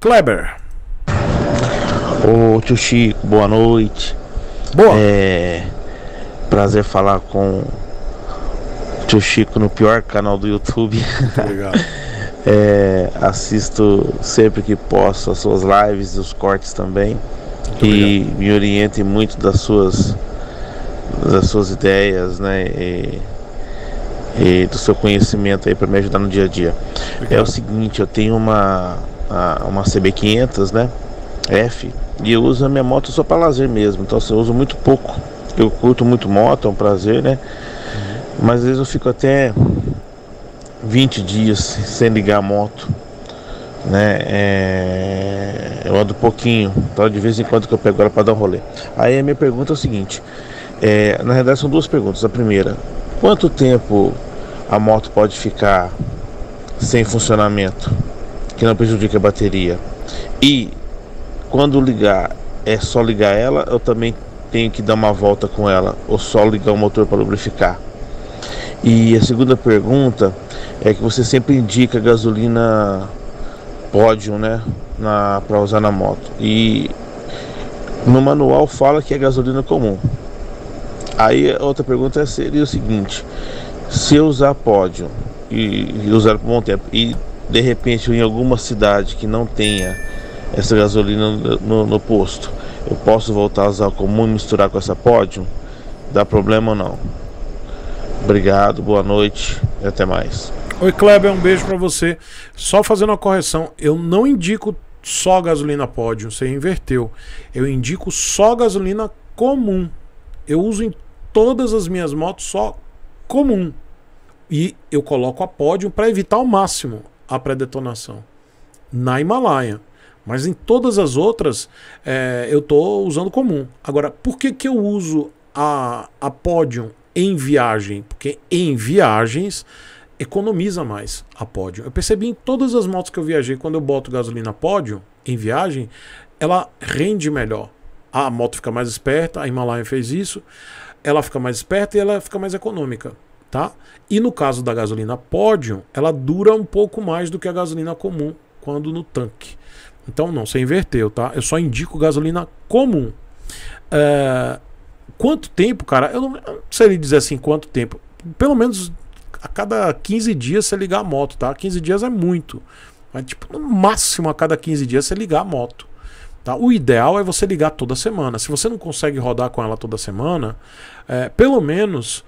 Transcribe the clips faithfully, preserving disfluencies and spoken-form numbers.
Kleber. Ô tio Chico, boa noite. Boa. É... Prazer falar com o tio Chico no pior canal do YouTube. Obrigado. É... Assisto sempre que posso as suas lives, os cortes também. Muito e obrigado. Me oriente muito das suas, das suas ideias, né? E... e do seu conhecimento aí para me ajudar no dia a dia. Obrigado. É o seguinte, eu tenho uma uma C B quinhentos, né, F, e eu uso a minha moto só para lazer mesmo, então assim, eu uso muito pouco, eu curto muito moto, é um prazer, né, uhum. Mas às vezes eu fico até vinte dias sem ligar a moto, né, é... eu ando pouquinho, então de vez em quando que eu pego ela para dar um rolê. Aí a minha pergunta é o seguinte, é... na realidade são duas perguntas. A primeira, quanto tempo a moto pode ficar sem funcionamento, que não prejudica a bateria? E quando ligar, é só ligar ela, eu também tenho que dar uma volta com ela, ou só ligar o motor para lubrificar? E a segunda pergunta é que você sempre indica gasolina Podium, né, na, para usar na moto. E no manual fala que é gasolina comum. Aí a outra pergunta seria o seguinte, se eu usar Podium e, e usar por um bom tempo, e de repente em alguma cidade que não tenha essa gasolina no, no, no posto, eu posso voltar a usar a comum e misturar com essa Podium? Dá problema ou não? Obrigado, boa noite e até mais. Oi Kleber, um beijo pra você. Só fazendo uma correção, eu não indico só gasolina Podium, você inverteu. Eu indico só gasolina comum. Eu uso em todas as minhas motos só comum. E eu coloco a Podium para evitar ao máximo a pré-detonação na Himalaia. Mas em todas as outras é, eu estou usando comum. Agora, por que, que eu uso a, a Podium em viagem? Porque em viagens economiza mais a Podium. Eu percebi em todas as motos que eu viajei, quando eu boto gasolina Podium em viagem, ela rende melhor. A moto fica mais esperta, a Himalaia fez isso, ela fica mais esperta e ela fica mais econômica, tá? E no caso da gasolina Podium, ela dura um pouco mais do que a gasolina comum quando no tanque. Então não, você inverteu, tá? Eu só indico gasolina comum. É... Quanto tempo, cara? Eu não sei lhe dizer assim quanto tempo. Pelo menos a cada quinze dias você ligar a moto, tá? quinze dias é muito. Mas tipo, no máximo a cada quinze dias você ligar a moto. Tá? O ideal é você ligar toda semana. Se você não consegue rodar com ela toda semana, é, pelo menos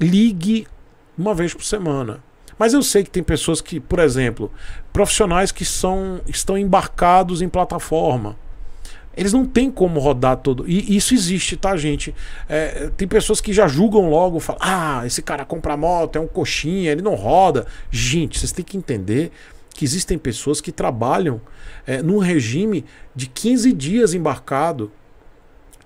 ligue uma vez por semana. Mas eu sei que tem pessoas que, por exemplo, profissionais que são, estão embarcados em plataforma, eles não têm como rodar todo. E isso existe, tá, gente? É, tem pessoas que já julgam logo, falam, ah, esse cara compra moto, é um coxinha, ele não roda. Gente, vocês têm que entender que existem pessoas que trabalham é, num regime de quinze dias embarcado.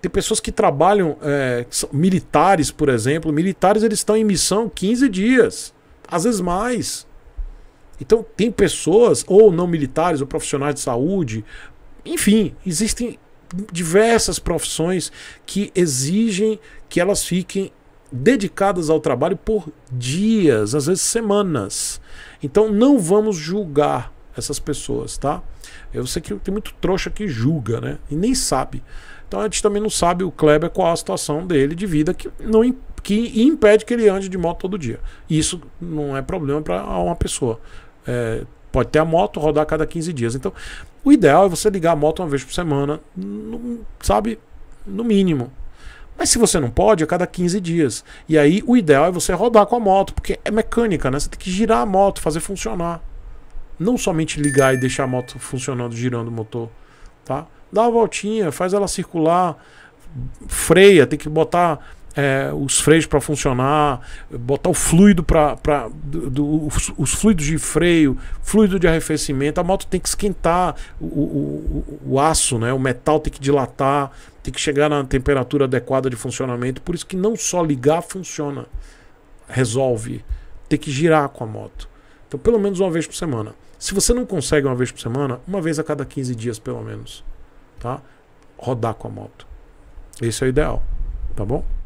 Tem pessoas que trabalham, é, que são militares, por exemplo. Militares, eles estão em missão quinze dias, às vezes mais. Então tem pessoas, ou não militares, ou profissionais de saúde. Enfim, existem diversas profissões que exigem que elas fiquem dedicadas ao trabalho por dias, às vezes semanas. Então não vamos julgar essas pessoas, tá? Eu sei que tem muito trouxa que julga, né? E nem sabe. Então a gente também não sabe, o Kleber, qual a situação dele de vida que, não, que impede que ele ande de moto todo dia. E isso não é problema para uma pessoa. É, pode ter a moto, rodar a cada quinze dias. Então o ideal é você ligar a moto uma vez por semana, no, sabe? No mínimo. Mas se você não pode, a cada quinze dias. E aí o ideal é você rodar com a moto, porque é mecânica, né? Você tem que girar a moto, fazer funcionar. Não somente ligar e deixar a moto funcionando, girando o motor, tá? Dá uma voltinha, faz ela circular, freia, tem que botar é, os freios para funcionar, botar o fluido para os, os fluidos de freio, fluido de arrefecimento. A moto tem que esquentar, o, o, o, o aço, né? O metal tem que dilatar, tem que chegar na temperatura adequada de funcionamento. Por isso que não só ligar funciona, resolve, tem que girar com a moto. Então pelo menos uma vez por semana. Se você não consegue uma vez por semana, uma vez a cada quinze dias pelo menos, tá? Rodar com a moto, esse é o ideal, tá bom?